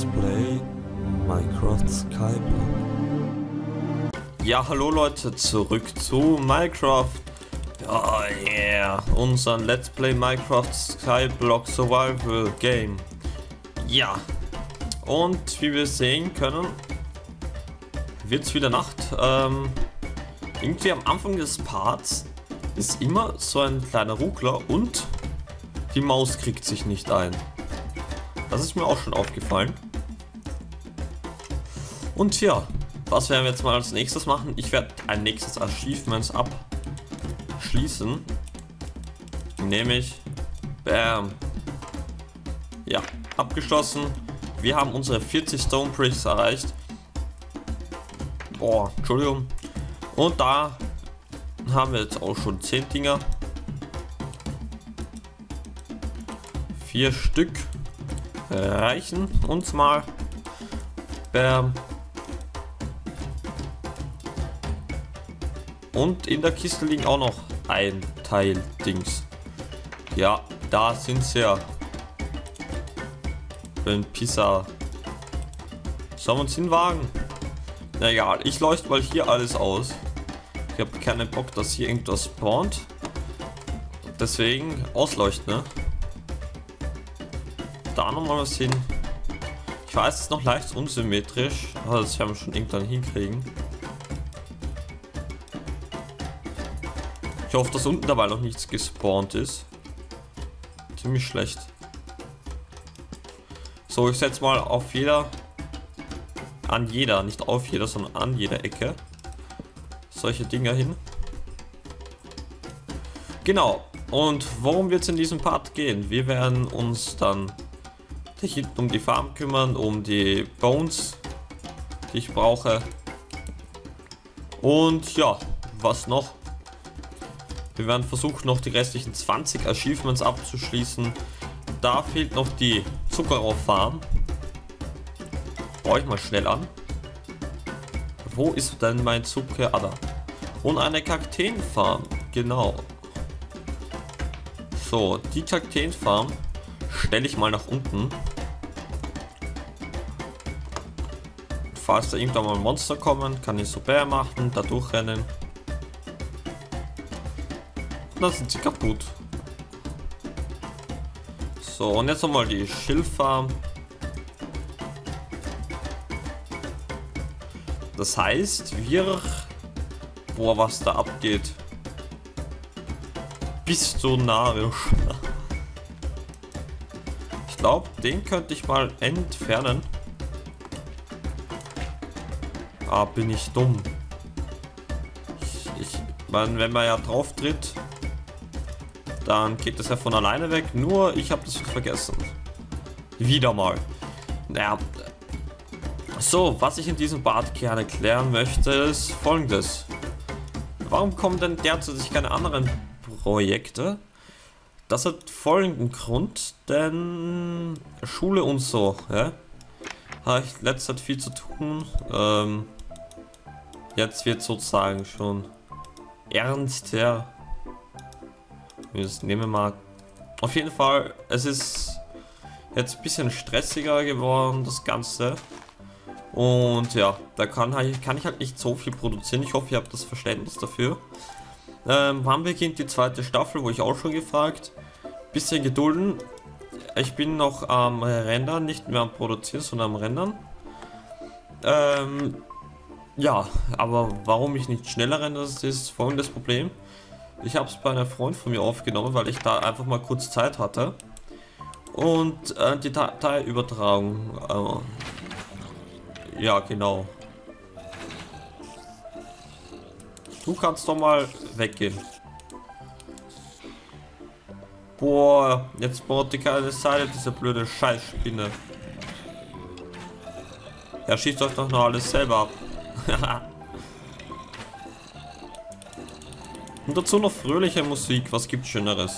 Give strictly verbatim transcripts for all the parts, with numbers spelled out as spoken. Let's Play Minecraft Skyblock. Ja, hallo Leute, zurück zu Minecraft. Oh yeah, unseren Let's Play Minecraft Skyblock Survival Game. Ja, und wie wir sehen können, wird es wieder Nacht. Ähm, irgendwie am Anfang des Parts ist immer so ein kleiner Ruckler und die Maus kriegt sich nicht ein. Das ist mir auch schon aufgefallen. Und ja, was werden wir jetzt mal als nächstes machen? Ich werde ein nächstes Achievements abschließen. Nämlich, bam. Ja, abgeschlossen. Wir haben unsere vierzig Stone Bricks erreicht. Boah, Entschuldigung. Und da haben wir jetzt auch schon zehn Dinger. Vier Stück reichen uns mal. Bam. Und in der Kiste liegen auch noch ein Teil Dings. Ja, da sind sie ja. Bin Pizza. Sollen wir uns hinwagen? Na egal, ich leuchte mal hier alles aus. Ich habe keinen Bock, dass hier irgendwas spawnt. Deswegen ausleuchten, ne? Da nochmal was hin. Ich weiß, es ist noch leicht unsymmetrisch, aber das werden wir schon irgendwann hinkriegen. Ich hoffe, dass unten dabei noch nichts gespawnt ist. Ziemlich schlecht. So, ich setze mal auf jeder, an jeder, nicht auf jeder, sondern an jeder Ecke solche Dinger hin. Genau. Und worum wird es in diesem Part gehen? Wir werden uns dann um die Farm kümmern, um die Bones, die ich brauche. Und ja, was noch? Wir werden versuchen, noch die restlichen zwanzig Achievements abzuschließen. Da fehlt noch die Zuckerrohrfarm. Brauche ich mal schnell an. Wo ist denn mein Zucker? Ah, da. Und eine Kakteenfarm, genau. So, die Kakteenfarm stelle ich mal nach unten. Falls da irgendwann mal Monster kommen, kann ich so Bär machen, da durchrennen. Da sind sie kaputt. So, und jetzt nochmal die Schilffarm. Das heißt, wir... Boah, was da abgeht. Bist du narisch. Ich glaube, den könnte ich mal entfernen. Ah, bin ich dumm. Ich, ich meine, wenn man ja drauf tritt, dann geht das ja von alleine weg. Nur ich habe das vergessen. Wieder mal. Naja. So, was ich in diesem Part gerne klären möchte, ist Folgendes. Warum kommen denn derzeit keine anderen Projekte? Das hat folgenden Grund, denn Schule und so, ja? Habe ich letzte Zeit viel zu tun. Ähm, jetzt wird sozusagen schon ernster. Wie es nehmen mag. Auf jeden Fall, es ist jetzt ein bisschen stressiger geworden, das Ganze. Und ja, da kann, kann ich halt nicht so viel produzieren. Ich hoffe, ihr habt das Verständnis dafür. Ähm, wann beginnt die zweite Staffel, wo ich auch schon gefragt. Bisschen gedulden. Ich bin noch am Rendern, nicht mehr am Produzieren, sondern am Rendern. Ähm, ja, aber warum ich nicht schneller rendere, das ist folgendes Problem. Ich habe es bei einer Freundin von mir aufgenommen, weil ich da einfach mal kurz Zeit hatte. Und äh, die Dateiübertragung. Äh, ja, genau. Du kannst doch mal weggehen. Boah, jetzt baut die keine Seite, diese blöde Scheißspinne. Ja, schießt euch doch noch alles selber ab. Und dazu noch fröhliche Musik, was gibt's Schöneres?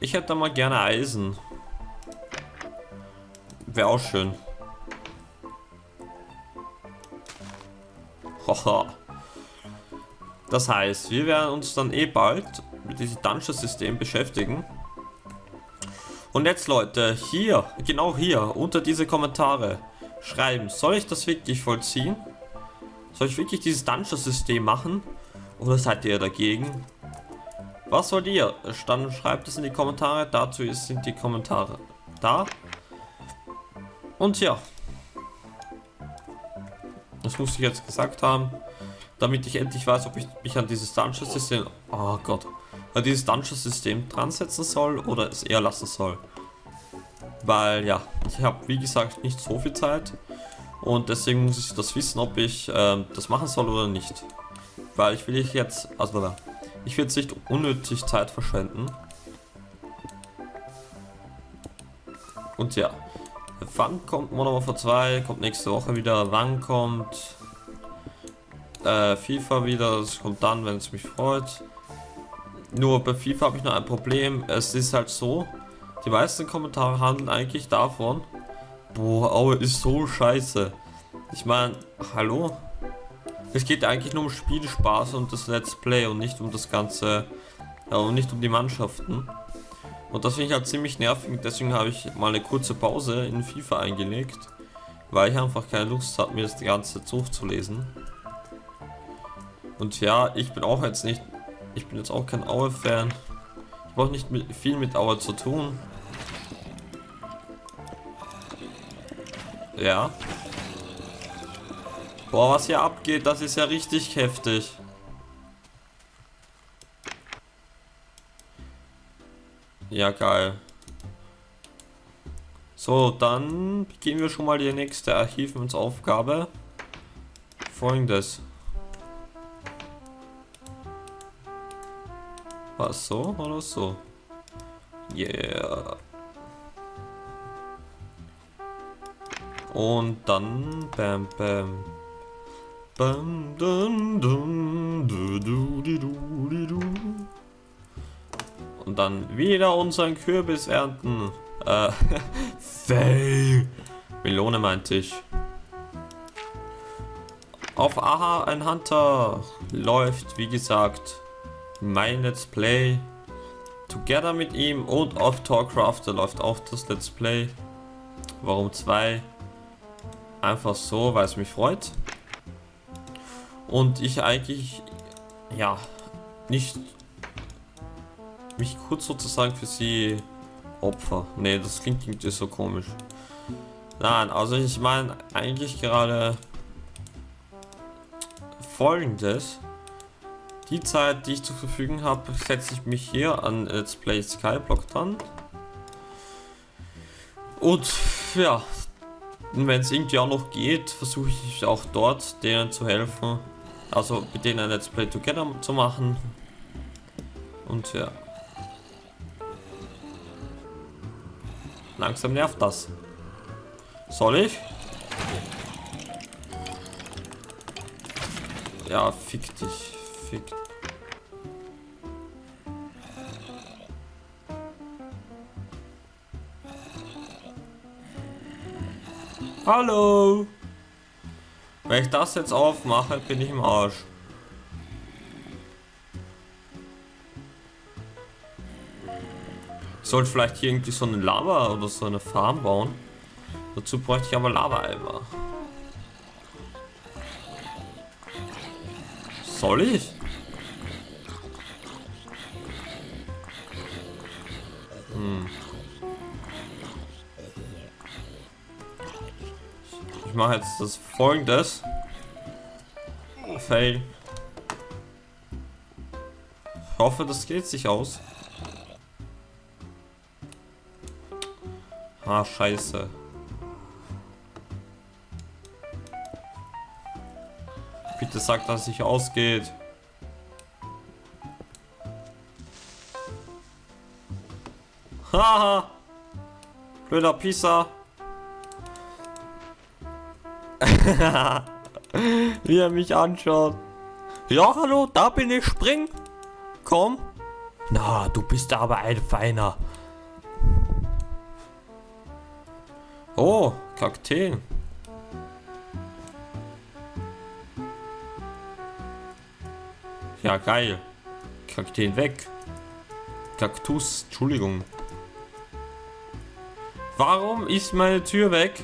Ich hätte da mal gerne Eisen. Wäre auch schön. Das heißt, wir werden uns dann eh bald mit diesem Dungeon-System beschäftigen. Und jetzt Leute, hier, genau hier, unter diese Kommentare schreiben, soll ich das wirklich vollziehen? Soll ich wirklich dieses Dungeon-System machen? Oder seid ihr dagegen? Was wollt ihr? Dann schreibt es in die Kommentare, dazu sind die Kommentare da. Und ja, das muss ich jetzt gesagt haben, damit ich endlich weiß, ob ich mich an dieses Dungeon-System, oh Gott, an dieses Dungeon-System dran setzen soll oder es eher lassen soll. Weil ja, ich habe wie gesagt nicht so viel Zeit und deswegen muss ich das wissen, ob ich ähm, das machen soll oder nicht. Weil ich will ich jetzt, also ich will jetzt nicht unnötig Zeit verschwenden. Und ja, wann kommt Monofa zwei? Kommt nächste Woche wieder. Wann kommt äh, FIFA wieder? Das kommt dann, wenn es mich freut. Nur bei FIFA habe ich noch ein Problem. Es ist halt so, die meisten Kommentare handeln eigentlich davon, boah, Aue ist so scheiße. Ich meine, hallo? Es geht eigentlich nur um Spielspaß und das Let's Play und nicht um das Ganze, ja, und nicht um die Mannschaften. Und das finde ich halt ziemlich nervig, deswegen habe ich mal eine kurze Pause in FIFA eingelegt, weil ich einfach keine Lust hatte, mir das die ganze Zeit durchzulesen. Und ja, ich bin auch jetzt nicht, ich bin jetzt auch kein Aue-Fan. Ich brauche nicht mit, viel mit Aue zu tun. Ja. Boah, was hier abgeht, das ist ja richtig heftig. Ja, geil. So, dann gehen wir schon mal die nächste Archivmannsaufgabe. Folgendes. Was, so oder so? Yeah. Und dann bam bam. Bam, dun, dun, du, du, di, du, di, du. Und dann wieder unseren Kürbis ernten. Äh, fail. Melone meinte ich. Auf Aha, ein Hunter läuft, wie gesagt, mein Let's Play. Together mit ihm und auf Torcraft, da läuft auch das Let's Play. Warum zwei? Einfach so, weil es mich freut. Und ich eigentlich, ja, nicht mich kurz sozusagen für sie opfer. Ne, das klingt irgendwie so komisch. Nein, also ich meine eigentlich gerade Folgendes. Die Zeit, die ich zur Verfügung habe, setze ich mich hier an Let's Play Skyblock dran. Und ja, wenn es irgendwie auch noch geht, versuche ich auch dort denen zu helfen. Also mit denen ein Let's Play Together zu machen. Und ja. Langsam nervt das. Soll ich? Ja, fick dich. Fick. Hallo! Wenn ich das jetzt aufmache, bin ich im Arsch. Ich sollte vielleicht hier irgendwie so eine Lava oder so eine Farm bauen. Dazu bräuchte ich aber Lava-Eimer. Soll ich? Hm. Ich mache jetzt das Folgendes. Fail. Ich hoffe, das geht sich aus. Ah, scheiße. Bitte sag, dass es sich ausgeht. Haha! Blöder Pisa! Wie er mich anschaut. Ja, hallo, da bin ich, spring! Komm! Na, du bist aber ein Feiner. Oh, Kakteen. Ja, geil. Kakteen weg. Kaktus, Entschuldigung. Warum ist meine Tür weg?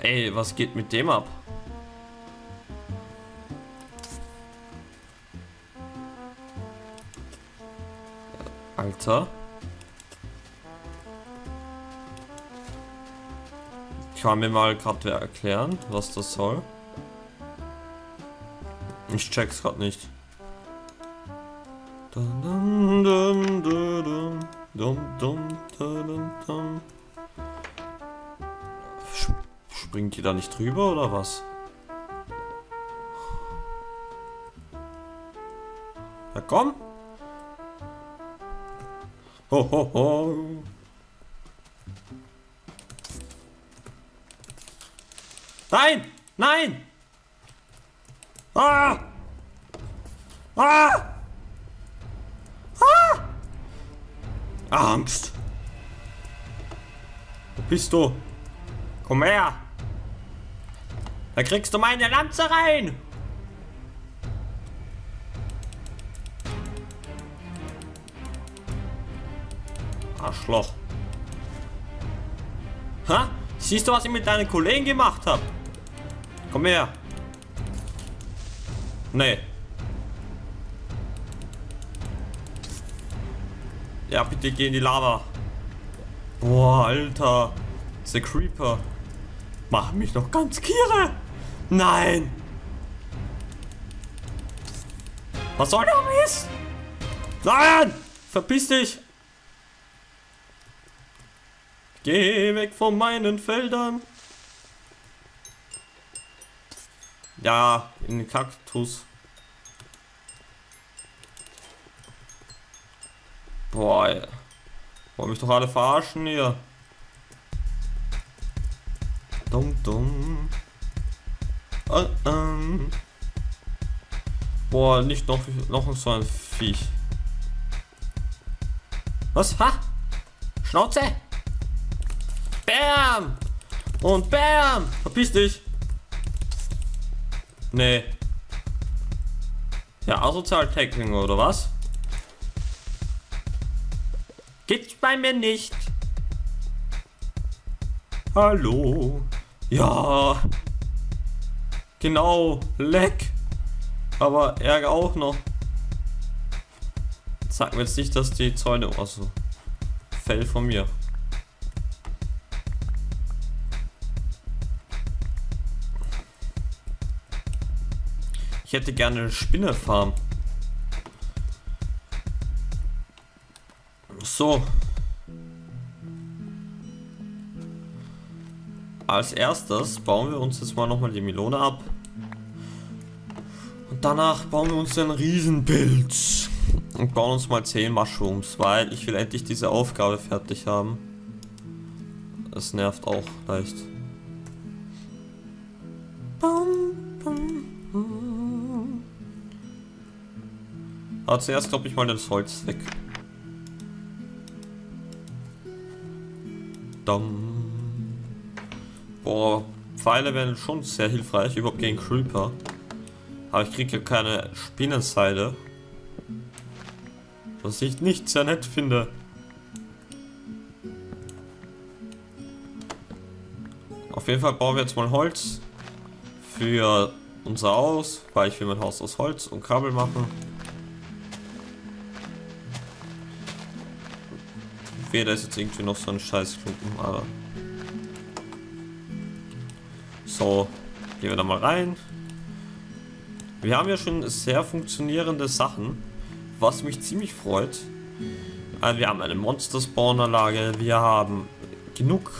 Ey, was geht mit dem ab? Alter. Kann mir mal gerade wer erklären, was das soll? Ich check's gerade nicht. Springt die da nicht drüber oder was? Na komm! Ho, ho, ho. Nein! Nein! Ah! Ah! Ah! Angst! Wo bist du? Komm her! Da kriegst du meine Lanze rein! Arschloch! Ha? Siehst du, was ich mit deinen Kollegen gemacht habe? Komm her! Nee. Ja, bitte geh in die Lava. Boah, Alter. The Creeper. Mach mich noch ganz kirre. Nein. Was soll der Mist? Nein. Verpiss dich. Geh weg von meinen Feldern. Ja, in den Kaktus. Boah, ey. Wollen mich doch alle verarschen hier. Dumm, dumm. Uh, um. Boah, nicht noch, noch so ein Viech. Was? Ha? Schnauze! Bam! Und bam! Verpiss dich! Nee. Ja, Asozial-Tackling oder was? Gibt's bei mir nicht. Hallo. Ja. Genau. Leck. Aber Ärger auch noch. Sag mir jetzt nicht, dass die Zäune... Achso. Fell von mir. Ich hätte gerne eine Spinnefarm. So. Als erstes bauen wir uns jetzt mal nochmal die Melone ab. Und danach bauen wir uns einen Riesenpilz. Und bauen uns mal zehn Mushrooms, weil ich will endlich diese Aufgabe fertig haben. Das nervt auch leicht. Bum, bum, bum. Aber zuerst glaube ich mal das Holz weg. Dumm. Boah, Pfeile wären schon sehr hilfreich, überhaupt gegen Creeper. Aber ich kriege ja keine Spinnenseide. Was ich nicht sehr nett finde. Auf jeden Fall bauen wir jetzt mal Holz für unser Haus, weil ich will mein Haus aus Holz und Kabel machen. Da ist jetzt irgendwie noch so ein Scheißklumpen, aber so, gehen wir da mal rein. Wir haben ja schon sehr funktionierende Sachen, was mich ziemlich freut. Also wir haben eine Monster-Spawn-Anlage, wir haben genug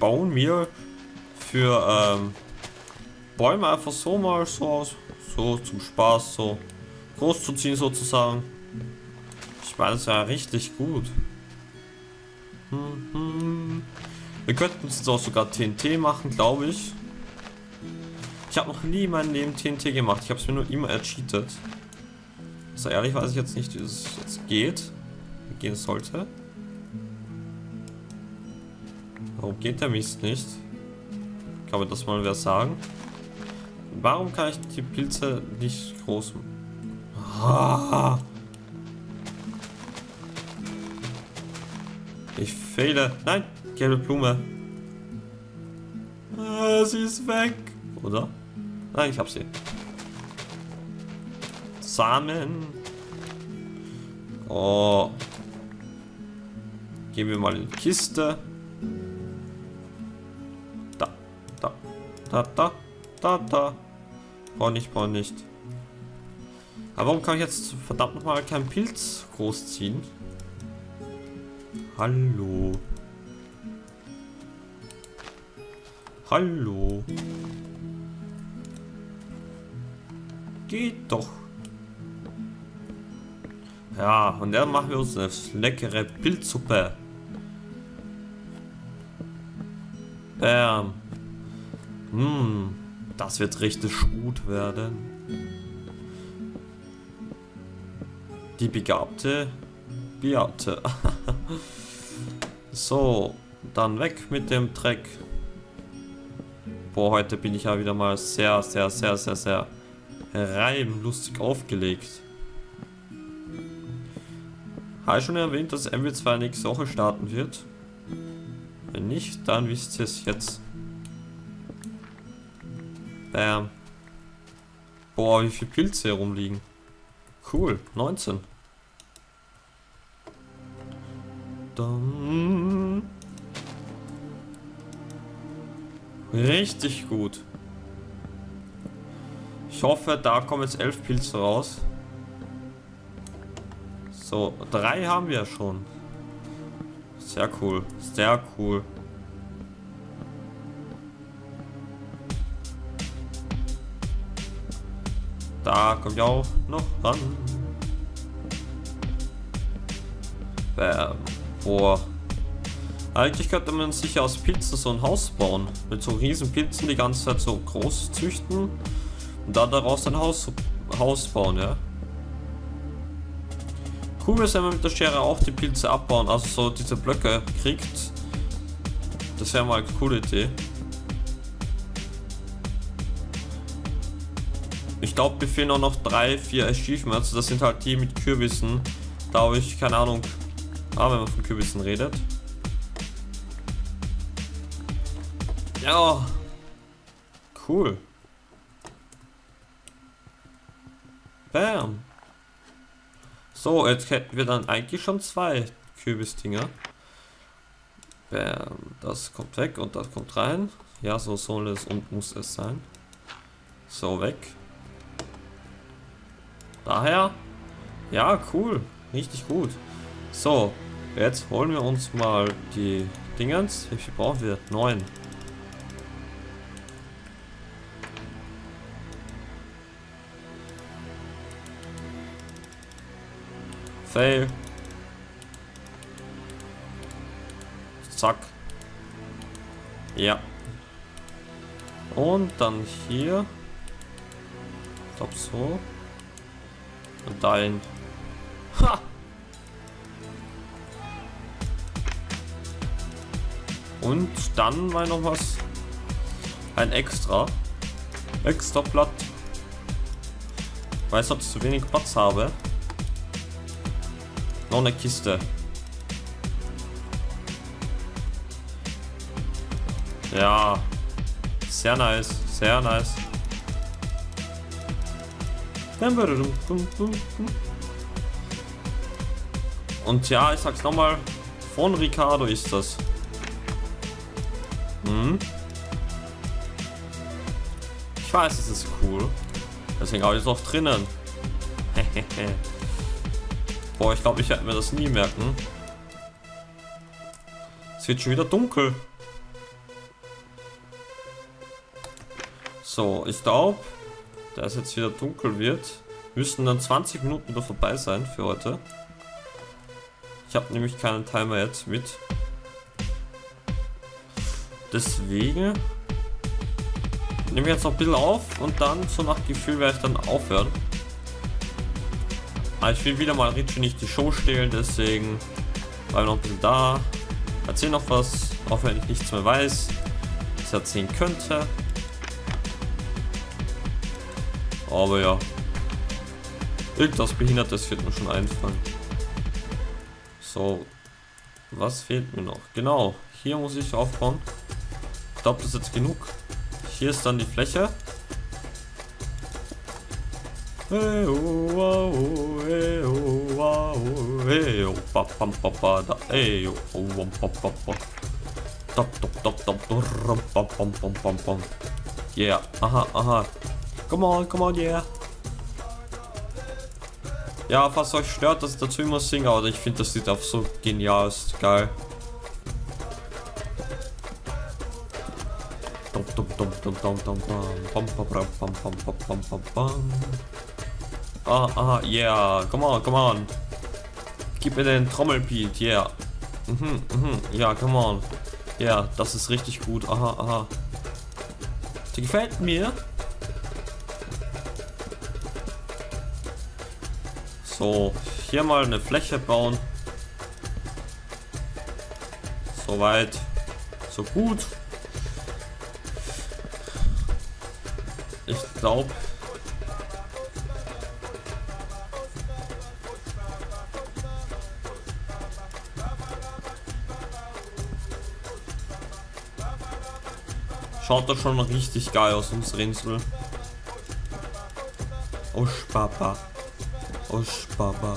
bauen wir für ähm, Bäume einfach so mal so aus, so zum Spaß, so groß zu ziehen sozusagen. Ich meine, das ist ja richtig gut. Wir könnten uns jetzt auch sogar T N T machen, glaube ich. Ich habe noch nie in meinem Leben T N T gemacht. Ich habe es mir nur immer ercheatet. So, also ehrlich weiß ich jetzt nicht, wie es jetzt geht. Gehen sollte. Warum geht der Mist nicht? Kann mir das mal wer sagen? Warum kann ich die Pilze nicht groß machen? Ah. Ich fehle. Nein, gelbe Blume. Ah, sie ist weg. Oder? Nein, ich hab sie. Samen. Oh. Gehen wir mal in die Kiste. Da, da, da, da, da, da. Brauch nicht, brauch nicht. Aber warum kann ich jetzt verdammt nochmal keinen Pilz großziehen? Hallo. Hallo. Geht doch. Ja, und dann machen wir uns eine leckere Pilzsuppe. Bam. Hm, das wird richtig gut werden. Die begabte Beate. So, dann weg mit dem Dreck. Boah, heute bin ich ja wieder mal sehr, sehr, sehr, sehr, sehr reimlustig aufgelegt. Habe ich schon erwähnt, dass M W zwei nächste Woche starten wird? Wenn nicht, dann wisst ihr es jetzt. Bam. Boah, wie viele Pilze hier rumliegen. Cool, neunzehn. Dann. Richtig gut. Ich hoffe, da kommen jetzt elf Pilze raus. So, drei haben wir schon. Sehr cool, sehr cool. Da kommt ja auch noch ran. Bam. Boah. Eigentlich könnte man sich aus Pilzen so ein Haus bauen. Mit so riesen Pilzen die ganze Zeit so groß züchten. Und dann daraus ein Haus, Haus bauen, ja. Cool ist, wenn man mit der Schere auch die Pilze abbauen, also so diese Blöcke kriegt. Das wäre mal eine coole Idee. Ich glaube, mir fehlen auch noch drei, vier Achievements. Das sind halt die mit Kürbissen. Da habe ich keine Ahnung, ah, wenn man von Kürbissen redet. Ja, cool. Bam. So, jetzt hätten wir dann eigentlich schon zwei Kürbisdinger. Bam, das kommt weg und das kommt rein. Ja, so soll es und muss es sein. So, weg. Daher, ja, cool. Richtig gut. So, jetzt holen wir uns mal die Dingens. Wie viel brauchen wir? Neun. Fail. Zack. Ja. Und dann hier. Ich glaube so. Und dahin. Ha! Und dann mal noch was. Ein extra. Extra Blatt. Weil ich sonst zu wenig Platz habe. Noch eine Kiste. Ja. Sehr nice. Sehr nice. Und ja, ich sag's nochmal. Von Ricardo ist das. Hm? Ich weiß, es ist cool. Deswegen habe ich es auch drinnen. Boah, ich glaube, ich werde mir das nie merken. Es wird schon wieder dunkel. So, ich glaube, da es jetzt wieder dunkel wird, müssen dann zwanzig Minuten wieder vorbei sein für heute. Ich habe nämlich keinen Timer jetzt mit. Deswegen nehme ich jetzt noch ein bisschen auf und dann so nach Gefühl werde ich dann aufhören. Ich will wieder mal Richie nicht die Show stehlen, deswegen bleiben wir noch ein bisschen da. Erzähl noch was, auch wenn ich nichts mehr weiß, was ich erzählen könnte. Aber ja, irgendwas Behindertes wird mir schon einfallen. So, Was fehlt mir noch? Genau, hier muss ich aufbauen. Ich glaube, das ist jetzt genug. Hier ist dann die Fläche. Yeah, aha, aha. Come on, come on, yeah. Ja, falls euch stört, dass ich dazu immer singe, aber ich finde das Lied auch so genial, ist geil. Ah, aha, yeah, come on, come on. Gib mir den Trommelbeat, yeah. Mhm, mhm, ja, come on. Ja, yeah, das ist richtig gut, aha, aha. Die gefällt mir. So, hier mal eine Fläche bauen. Soweit, so gut. Ich glaube. Schaut doch schon richtig geil aus, unsere Insel. Oh, Papa. Baba.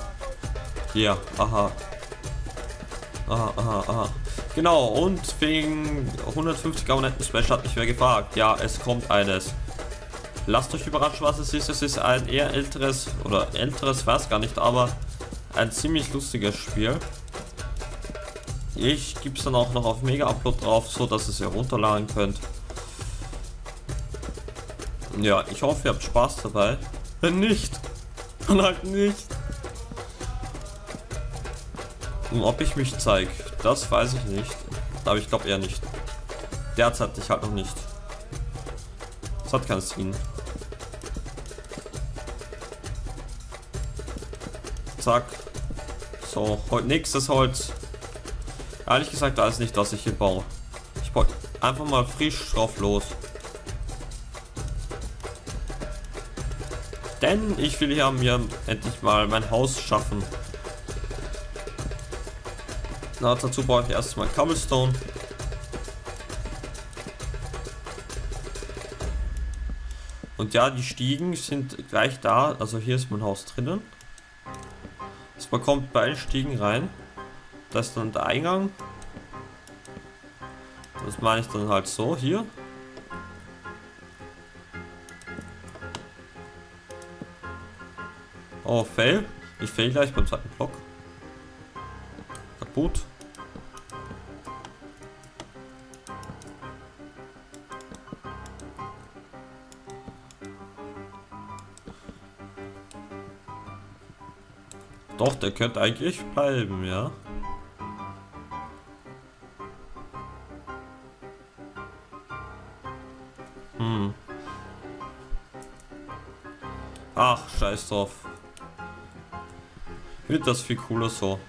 Ja, aha. Aha, aha, aha. Genau, und wegen hundertfünfzig Abonnenten Special hat mich wer gefragt. Ja, es kommt eines. Lasst euch überraschen, was es ist. Es ist ein eher älteres, oder älteres weiß gar nicht, aber ein ziemlich lustiges Spiel. Ich gebe es dann auch noch auf Mega-Upload drauf, so dass es ihr runterladen könnt. Ja, ich hoffe, ihr habt Spaß dabei. Wenn nicht, und halt nicht. Und ob ich mich zeige, das weiß ich nicht. Aber ich glaube eher nicht. Derzeit ich halt noch nicht. Das hat keinen Sinn. Zack. So, nächstes Holz. Ehrlich gesagt, da ist nicht, was ich hier baue. Ich baue einfach mal frisch drauf los. Denn ich will hier mir endlich mal mein Haus schaffen. Na, dazu brauche ich erstmal Cobblestone. Und ja, die Stiegen sind gleich da. Also hier ist mein Haus drinnen. Jetzt man kommt bei den Stiegen rein. Da ist dann der Eingang. Das meine ich dann halt so hier. Oh, fail. Ich fail gleich beim zweiten Block. Kaputt. Doch, der könnte eigentlich bleiben, ja. Hm. Ach, scheiß drauf. Wird das viel cooler so,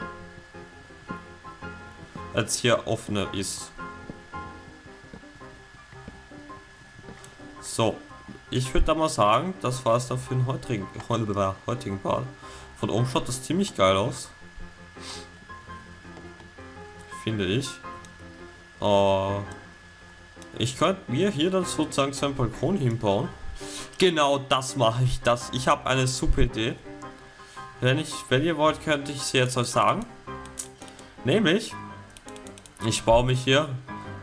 als hier offener ist. So, ich würde da mal sagen, das war es dann für den heutigen, heutigen Part. Von oben schaut das ziemlich geil aus, finde ich. Äh, ich könnte mir hier dann sozusagen so ein Balkon hinbauen. Genau das mache ich, das. Ich habe eine super Idee. Wenn ich, wenn ihr wollt, könnte ich sie jetzt euch sagen. Nämlich, ich baue mich hier,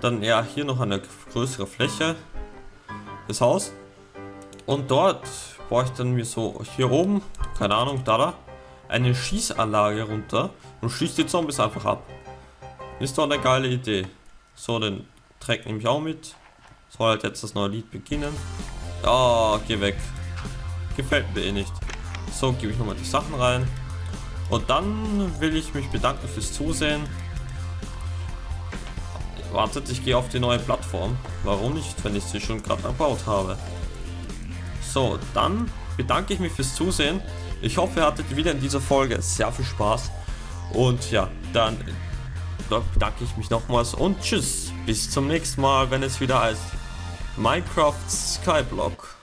dann ja hier noch eine größere Fläche, das Haus. Und dort baue ich dann mir so hier oben, keine Ahnung, da da, eine Schießanlage runter und schießt die Zombies einfach ab. Ist doch eine geile Idee. So, den Track nehme ich auch mit. Soll halt jetzt das neue Lied beginnen. Oh, geh weg. Gefällt mir eh nicht. So, gebe ich nochmal die Sachen rein. Und dann will ich mich bedanken fürs Zusehen. Wartet, ich gehe auf die neue Plattform. Warum nicht, wenn ich sie schon gerade erbaut habe. So, dann bedanke ich mich fürs Zusehen. Ich hoffe, ihr hattet wieder in dieser Folge sehr viel Spaß. Und ja, dann bedanke ich mich nochmals und tschüss. Bis zum nächsten Mal, wenn es wieder heißt Minecraft Skyblock.